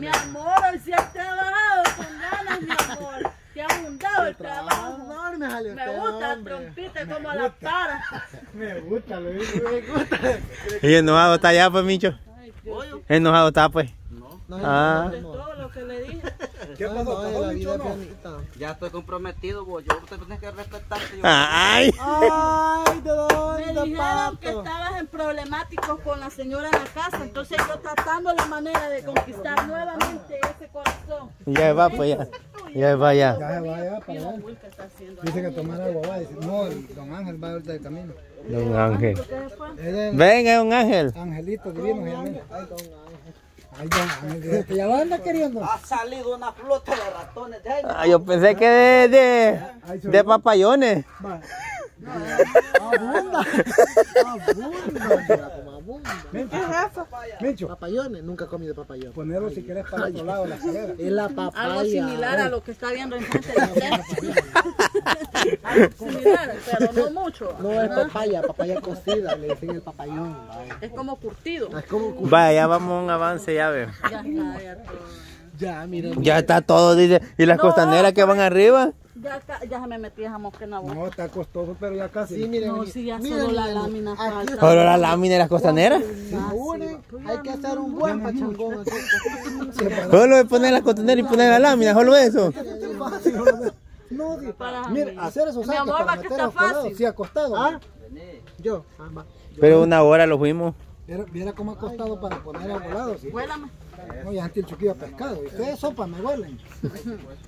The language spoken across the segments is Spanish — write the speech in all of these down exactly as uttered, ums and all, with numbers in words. Mi amor, hoy sí has trabajado con ganas, mi amor. Te ha abundado el trabajo. trabajo. Me, salió me gusta el trompita como la para. Me gusta, lo digo, me gusta. ¿Y enojado está ya, pues, Mincho? ¿Enojado está, pues? No. No, ah. no, no, no, no. Todo lo que le dije. ¿Qué pasó? No, no, no, Mincho, no. Ya estoy comprometido, vos. Yo te tienes que respetarte. Yo. Ay. Ay, Don. Me dijeron que estabas en problemáticos con la señora en la casa. Entonces yo tratando la manera de conquistar nuevamente ese corazón. Ya va, pues, ya. Ya va, ya. Ya va, ya, para allá. Dice que tomar agua va. Dice, no, Don Ángel va ahorita de camino. Don Ángel. Venga, Don Ángel. Angelito divino, mi amigo. Ay, Don Ángel. Ay, Don Ángel. ¿Ya lo anda queriendo? Ha salido una flota de ratones. Ah, yo pensé que de, de, de papayones. Abunda. Abunda. ¿Qué es eso? Mincho. Papayones, nunca he comido papayones. Ponerlo si quieres para el otro lado de la cadera. Es la papaya. Algo similar a lo que está viendo en frente de usted. Algo similar, pero no mucho. No, es papaya, papaya cocida, le dicen el papayón. Es como curtido. Vaya, ya vamos a un avance, ya veo. Ya está, ya todo. Ya, mira, mira. Ya está todo, dice. ¿Y las no, costaneras que van arriba? Ya, ya se me metí esa mosca en la boca. No, está costoso, pero ya casi. Sí, miren, no, miren. Si ya miren, solo miren, la lámina aquí, falta. ¿Solo la lámina y las costaneras? Sí, sí, hay que hacer un buen pachangón. Solo de poner las costaneras y poner la lámina, solo eso. No, mira, hacer esos saltos. Mi amor, va que está fácil. Sí, acostado. ¿Ah? Yo. Pero una hora lo fuimos. Viera cómo ha costado para poner a volado. Huélame. No, ya antes el chiquillo a pescado. Y ustedes sopa me huelen.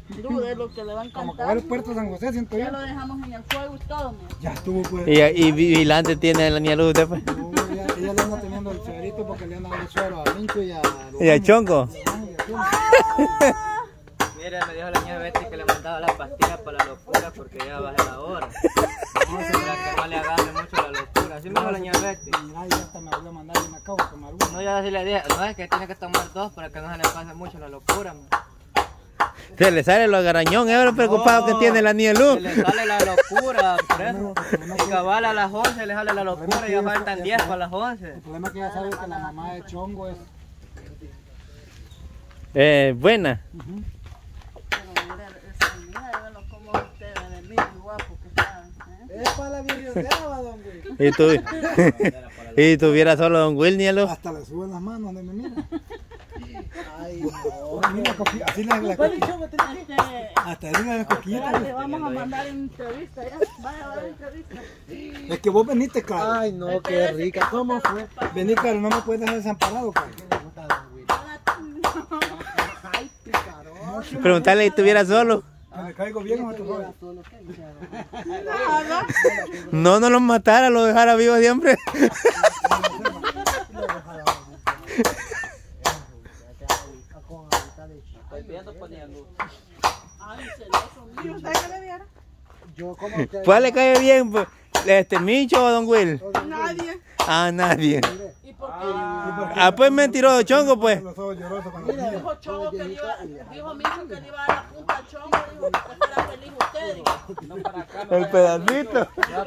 Dude, lo que le va a encantar. Como que va el puerto de San José, siento yo. Ya lo dejamos en el fuego y todo, ¿no? Ya estuvo, pues. ¿Y, y vigilante tiene la niña Luz usted, pues? No, ella, ella le anda teniendo el ceberito porque le anda el suelo a Mincho y a... ¿Y a Chongo? Sí. Mira, me dijo la niña Betty que le mandaba las pastillas para la locura porque ya baja la hora. No, se verá que no le agarre mucho la locura. Así me dijo la niña Betty. Mira, ya hasta me habló mandar y me acabo de tomar uno. No, ya así le dije, no es que tiene que tomar dos para que no se le pase mucho la locura, man. Se le sale lo garañón, es lo preocupado no, que tiene la niña Luz. Se le sale la locura, por eso. Y cabal a las once le sale la locura y ya faltan diez para las once. El problema es que ya sabes que la mamá de Chongo es... Eh, buena. Uh -huh. Es para la biblioteca, Don Will. ¿Y tú? ¿Y tuviera solo Don Will, niña Luz? Hasta le suben las manos donde me miran. Ay, no. Así le la coquilla. Hasta arriba de la coquilla. Te vamos a mandar en entrevista, ya. Vaya, a dar entrevista. Es que vos veniste, Carlos. Ay, no, qué rica. ¿Cómo fue? Vení, Carlos, no me puedes dejar desamparado, Carlos. Preguntale si estuviera solo. Me caigo bien a tu joven. No, no los matara, los dejara vivos siempre. Estoy viendo poniendo. Ay, celoso mío. ¿Usted qué le viera? Yo como usted. ¿Cuál le cae bien? ¿Este Mincho o Don Will? Nadie. Ah, nadie. Ah, ah, pues mentiroso Chongo, pues. Los ojos llorosos cuando mira, dijo Chongo que le iba, dijo Mincho que le iba a dar la punta a Chongo, dijo que fuera feliz usted, dijo. No, para acá, no, el pedacito. No,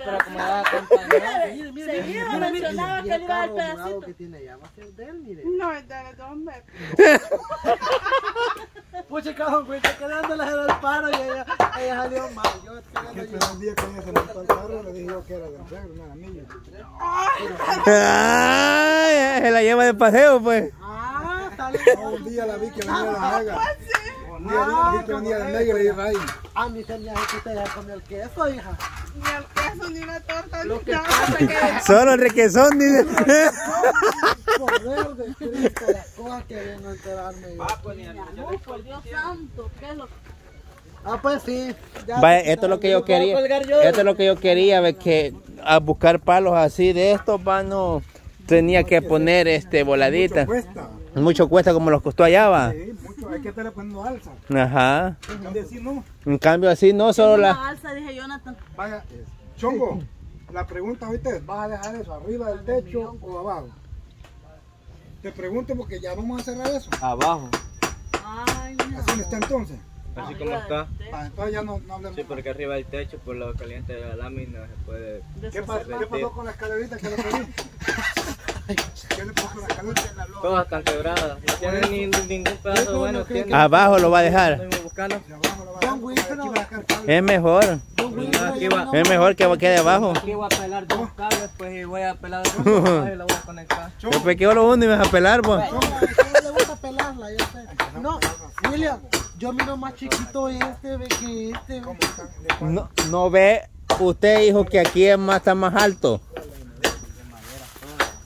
pero como daba compañía. Seguido mencionaba que le iba a dar el pedacito. Que tiene allá, va a ser de él, mire. No, es de dos metros. Pucha, cabrón, güey, está quedándolas en el paro y ella, ella salió mal. Yo que el día que ella se montó al carro, le dije yo que era de un una niña. ¡Ay! Se la lleva de paseo, pues. Ah, está bien. No, un día la vi que venía a la haga. Un día la vi que venía a la negra y raíz. A mí se me hace que usted ya comió el queso, hija. Ni el queso, ni una torta, ni nada. Solo el requesón, dice. Correr de Cristo, las cosas que vengo a enterarme. Por Dios santo, ¿qué es lo que...? Ah, pues sí. Vaya, esto es lo que yo quería. Esto es lo que yo quería, ver que a buscar palos así de estos vanos tenía que poner este voladita. Mucho cuesta. Mucho cuesta como los costó allá, va. Sí, mucho, hay que estarle poniendo alza. Ajá. En cambio así no. En cambio así no, solo la... La alza, dije Jonathan. Vaya, Chongo, la pregunta ahorita es, ¿vas a dejar eso arriba del techo o abajo? Te pregunto porque ya vamos a cerrar eso. Abajo. Ay, no. ¿Así está entonces? Así como está. Ah, entonces ya no, no hablemos. Sí, porque arriba del techo, por lo caliente de la lámina, se puede... ¿Qué pasó, ¿Qué pasó con la escalerita que lo pedí? Todas están quebradas. No tienen ni, ningún pedazo bueno. Tienen. Abajo lo va a dejar. Es mejor. Es mejor que quede abajo. Aquí voy a pelar dos cables, pues, y voy a pelar dos cables y la voy a conectar. Yo pequeo lo uno y me vas a pelar, pues. Le gusta pelarla, yo sé. No, William, yo miro más chiquito este que este. No, no ve usted, hijo, que aquí es más, está más alto.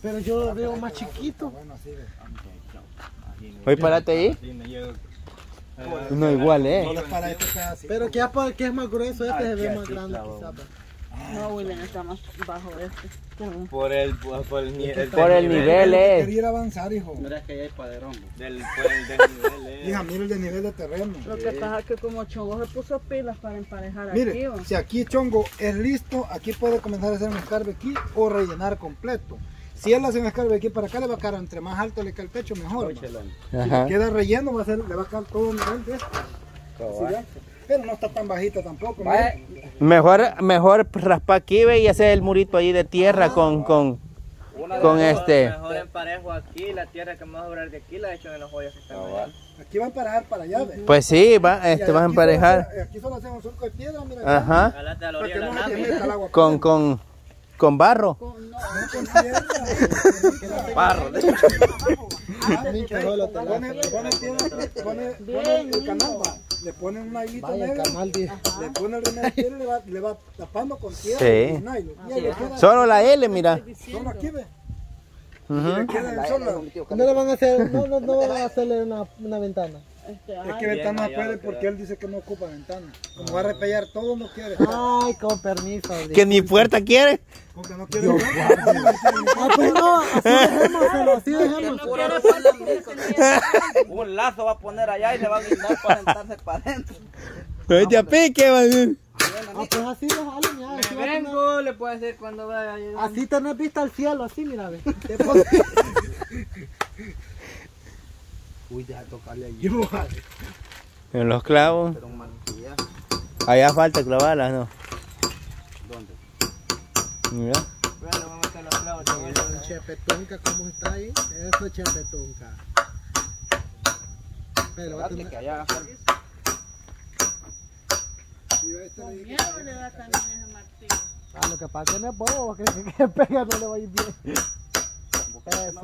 Pero yo lo veo más chiquito. Hoy parate ahí. No, igual, eh. Pero que es más grueso, este se ve más grande, quizás. No, William, está más bajo este. Por el, por el, el, por el nivel, eh. Quería ir a avanzar, hijo. Mira, es que ya hay paderón. Del, por el desnivel, eh. Hija, mira el desnivel de terreno. Lo que pasa es que como Chongo se puso pilas para emparejar aquí. Mire, si aquí Chongo es listo, aquí puede comenzar a hacer un escarbe aquí o rellenar completo. Si él hace un escarbe aquí para acá, le va a caer, entre más alto le cae el techo, mejor. Si le queda relleno, va a ser, le va a caer todo un nivel de esto. Pero no está tan bajita tampoco. Mejor, mejor raspar aquí, ve, y hacer el murito ahí de tierra. Ajá. con, con, con mejor, este. Mejor emparejo aquí, la tierra que más va a durar de aquí la he hecho en los hoyos que están allá. Aquí va a emparejar para allá, ¿ves? Pues sí, va, este, vas a emparejar. Solo, aquí solo hacemos un surco de piedra, mira. Ajá. Acá, la orilla, la nave. Con, con, con barro. Con, no, con piedra. Barro. Le ponen una hilita negra, le ponen una piedra, le va, le va tapando con tierra. Sí. Con nylon, ah, solo la L, mira. Solo aquí, ve. Uh -huh. No le van a hacer, no, no, no van a hacerle una, una ventana. Es que ventana puede porque él dice que no ocupa ventana. Como va a repellar todo, no quiere. Ay, con permiso. Que ni puerta quiere. Porque no quiere. Ah, pues no, así dejémoselo, así dejémoselo. Un lazo va a poner allá y le va a brindar para sentarse para adentro. Vete a pique, va a decir. Ah, pues así los jalen ya. Así vengo, le puede hacer cuando vaya. Así tenés vista al cielo, así, mira, ve. Uy, deja tocarle allí. En los clavos. Allá falta clavarlas, ¿no? ¿Dónde? Mira. Bueno, vamos a meter los clavos. Mira, chepetonca, ¿cómo está ahí? Eso es chepetonca. Pero va a tener que allá. Con miedo le da también ese martillo. Ah, lo que pasa es que no es bobo, que si que pega no le va a ir bien. Eso.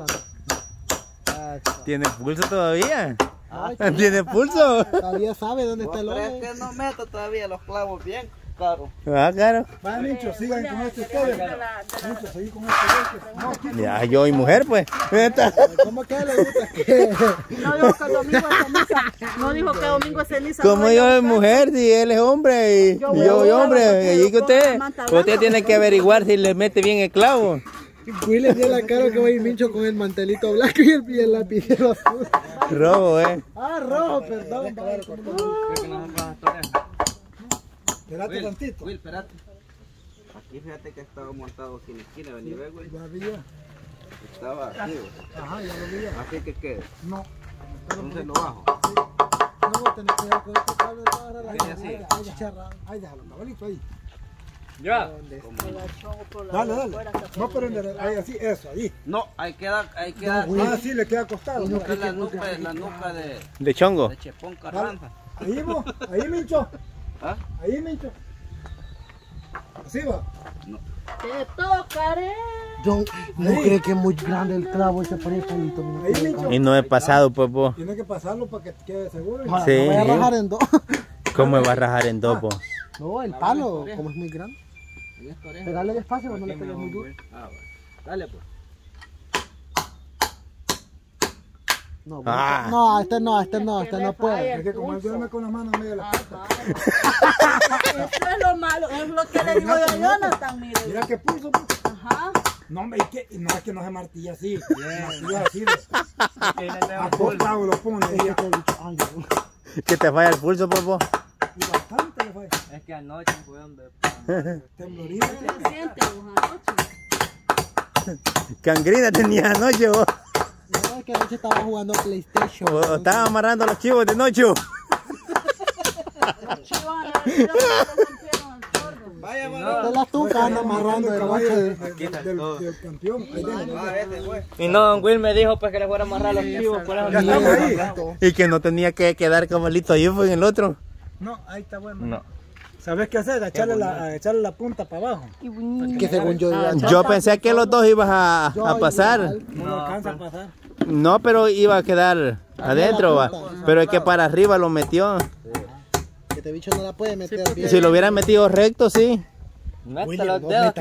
¿Tiene pulso todavía? Ay, ¿tiene pulso? Todavía sabe dónde está el hombre. Pero es que no meto todavía los clavos bien, claro. Ah, claro. Va, Mincho, sigan con este ustedes. Mincho, seguí con este. Ya, yo y mujer, pues. ¿Cómo que le gusta? No dijo que domingo es ceniza. No dijo que domingo es ceniza. Como yo es mujer, si él es hombre y yo y hombre. Y que usted, usted tiene que averiguar si le mete bien el clavo. William dio la cara que va a ir Mincho con el mantelito blanco y el, el lapicero azul. Robo, eh. Ah, robo, perdón. Espérate tantito. Will, espérate. Aquí fíjate que estaba montado sin esquina, vení, ve, güey. Estaba aquí, güey. Ajá, ya lo vi. Así que quede. No. Entonces lo bajo. No, tenés que ir con este cable de la gente. Ahí, déjalo, ahí, déjalo, cabalito, ahí. Ya. Dale, dale. No, pero en ahí, así, eso, ahí. No, ahí queda, ahí queda. No, ah, sí, le queda acostado. No, que la nuca, de, la nuca de, de Chongo. De Chepón Carranza. Ahí, vos, ahí, Mincho. ¿Ah? Ahí, Mincho. Así va. No. Te tocaré. Yo no creo que es muy grande el clavo ese por ahí, palito. Y no he pasado, pues, vos. Tiene que pasarlo para que quede seguro. Bueno, sí. Me voy a rajar en dos. ¿Cómo me va a rajar en dos, po? No, el palo, como es muy grande. Pegale despacio cuando le pegues muy duro. Ah, bueno. Dale, pues. No, bueno, ah. no, este no, este no, este no puede. Es que como él duerme con las manos en medio de la puerta. Eso es lo malo, es lo que le digo yo a Jonathan, mire. Mira que pulso, pues. Ajá. No, hombre, es que, no es que no se martilla así. Martilla así. A todo lado lo pone. Que te falla el pulso, papá. Y bastante le fue. Es que anoche fue donde temblorina. ¿Qué sientes vos anoche? Cangrina tenía anoche vos. No, es que anoche estaba jugando PlayStation. O, estaba amarrando los chivos de noche. Los chivos a la vez se rompieron el sordo. Vaya, vale. Te la tucan amarrando el bache del, del, del, del campeón. Y no, Don Will me dijo pues que le fuera a amarrar los chivos. Y que no tenía que quedar como listo ahí en el otro. No, ahí está bueno. No. ¿Sabes qué hacer? Echarle la, echarle la punta para abajo. Que según yo, ah, yo pensé que los dos ibas a, a pasar. No, no alcanza a pasar. No, pero iba a quedar adentro, va. Pero es que para arriba lo metió. Que este bicho no la puede meter bien. Si lo hubieran metido recto, sí. Mete los dedos.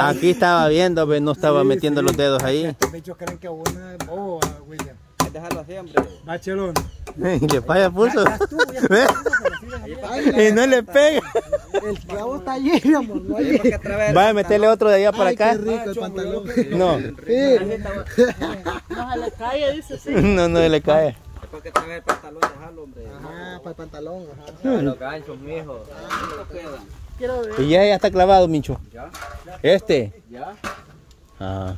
Aquí estaba viendo, no estaba metiendo los dedos ahí. Estos bichos creen que una es bobo, William. Dejarlo siempre. Va Chelón. Y le falla pulso. Y no le pega. El clavo está allí, amor. Va a meterle otro de allá para acá. Qué rico el pantalón. No. No se le cae, dice. Sí. No, no se le cae. Es porque trae el pantalón, dejarlo, hombre. Ajá, para el pantalón. Ajá. Los ganchos, mijo. Y ya, ya está clavado, Mincho. Ya. Este. Ya. Ah.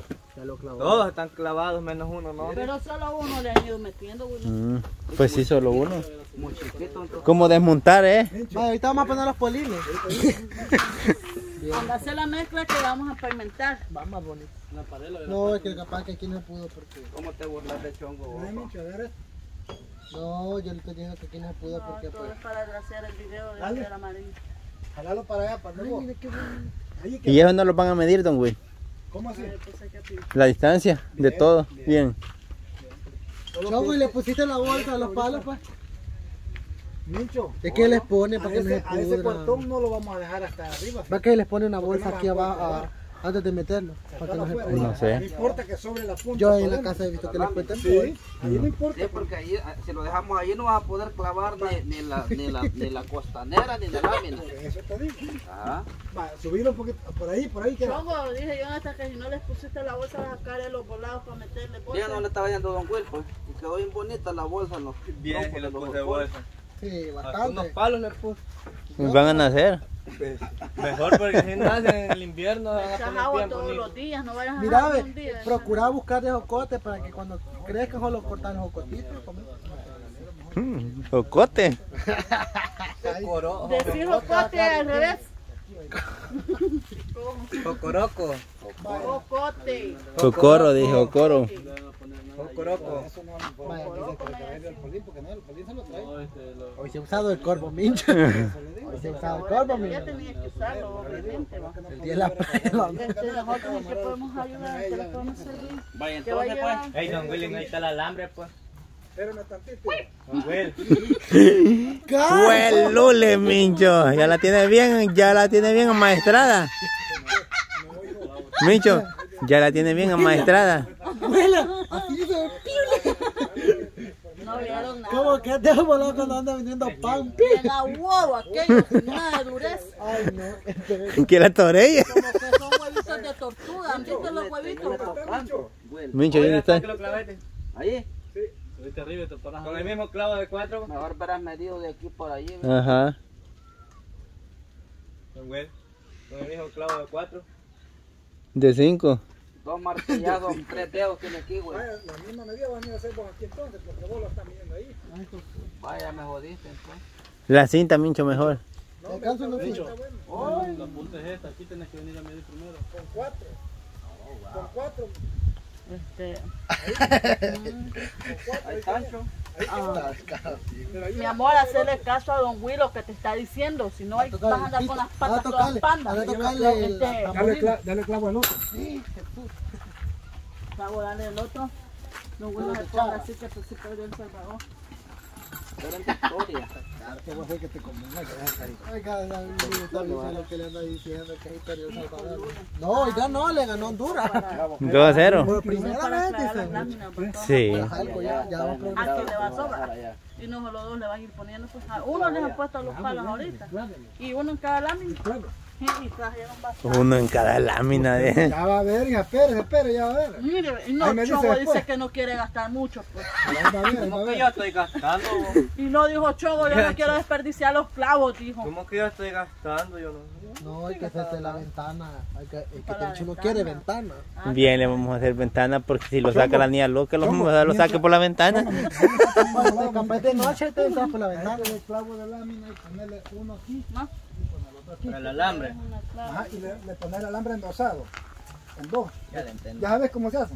Todos están clavados menos uno, ¿no? Pero solo uno le han ido metiendo, güey. Mm, pues sí, solo uno. ¿Cómo desmontar, eh? Vale, ahorita vamos a poner los polines. Cuando hace la mezcla que vamos a fermentar. Vamos bonito. No, es que capaz que aquí no pudo porque... ¿Cómo te burlas de Chongo? No, yo te digo que aquí no pudo porque... No, todo es para graciar el video de la amarilla. Jalalo para allá, para luego. ¿Y eso no lo van a medir, Don Will? ¿Cómo así? La distancia de todo, bien. Chongo, ¿y le pusiste la bolsa a los palos, pues? Mincho. Es que les pone para que no se pudra. A ese portón no lo vamos a dejar hasta arriba. Va que les pone una bolsa aquí abajo antes de meterlo. Para que no se pudra. No sé. No importa que sobre la punta. Yo ahí en la casa he visto que les meten. Sí, ahí no importa. Sí, porque ahí, si lo dejamos ahí, no vas a poder clavar ni la costanera ni la lámina. Eso te digo. Ah. Va, subirlo un poquito, por ahí, por ahí. Chongo, dije yo hasta que si no les pusiste la bolsa, vas a sacarle los volados para meterle bolsa. Ya no le estaba yendo Don Will, pues. Y quedó bien bonita la bolsa. Los bien, que le puse bolsa. Sí, bastante. Unos palos les puse. Van a nacer. Mejor porque si nacen en el invierno. Echas agua todos los días, no vayas a nacer un día. Procura buscar de jocote para que cuando crezcan o los cortan los jocotitos. ¿Jocote? Decir jocote al revés. Cocoroco. Cocote. Cocoro, dije, cocoro. Cocoroco. Hoy se ha usado el corvo, Mincho. Hoy se ha usado el corvo, Mincho. Ya tenías que usarlo, obviamente. El día de la prueba. Nosotros que podemos ayudar, que le podemos servir. Vaya, entonces, pues. Ey, Don William, ahí está el alambre, pues. Pero no tantito. Huelule, Mincho. Ya la tiene bien, ya la tiene bien amaestrada. Mincho, ya la tiene bien amaestrada. No vieron nada. ¿Cómo que te voló cuando anda vendiendo pan? Que la huevo, aquello, nada de dureza. Ay, no. Que la torella. Como que son huevitos de tortuga. ¿Han visto los huevitos? Mincho, ¿dónde está? Ahí. Terrible, con el mismo clavo de cuatro. Mejor verás medido de aquí por allí. Ajá. Don Will, con el mismo clavo de cuatro. De cinco. Dos martillados, tres dedos tiene aquí, güey. Vaya, la misma medida vas a hacer vos aquí entonces, porque vos lo estás midiendo ahí. Vaya, me jodiste entonces. La cinta, Mincho, mejor. No, me canso, no, Mincho. La punta es esta, aquí tenés que venir a medir primero. Con cuatro. Oh, wow. Con cuatro. Este... Mi amor, hacerle caso a Don Willow que te está diciendo, si no vas a andar con las patas todas pandas. Dale clavo al otro. Sí, clavo, dale el otro. Don Willow se pone así que tú sí perdió el Salvador. Pero en tu historia. Claro, que voy a hacer que te convenga que vas a salir. Oiga, David, está diciendo que le anda diciendo que ahí perdió El Salvador. No, ya no, le ganó Honduras. dos a cero. Por primera vez, dice. Sí. ¿A quién le va a sobrar? Y no, los dos le van a ir poniendo. Uno les ha puesto los palos ahorita. Y uno en cada lámina. Y trajeron bastante. Uno en cada lámina de... Ya va a ver, espera, espera, ya va a ver. Mire, no, Chongo dice que no quiere gastar mucho. Pues. ¿Cómo que yo estoy gastando? Y no, dijo Chongo, yo no quiero desperdiciar los clavos, dijo. ¿Cómo que yo estoy gastando? Yo no... No, hay que hacerse la ventana. Hay que, el que el Chongo quiere ventana. Bien, le vamos a hacer ventana porque si lo saca la niña loca, lo vamos a dar, lo saque por la ventana. Capaz de noche te sacas por la ventana. El clavo de lámina y ponerle uno aquí. ¿No? Para el alambre. Ajá, y le, le pones el alambre endosado. En dos. Ya le entendí. Ya sabes cómo se hace.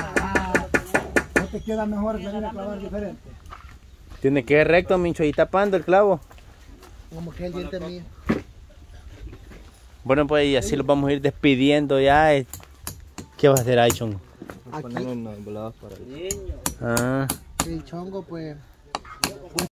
Ah, no te queda mejor que el clavar diferente. Tiene que ir recto, Mincho, ahí tapando el clavo. Como que el diente mío. Bueno, pues y así los vamos a ir despidiendo ya. ¿Qué vas a hacer ahí, Chongo? Aquí. Ah. Sí, Chongo, pues...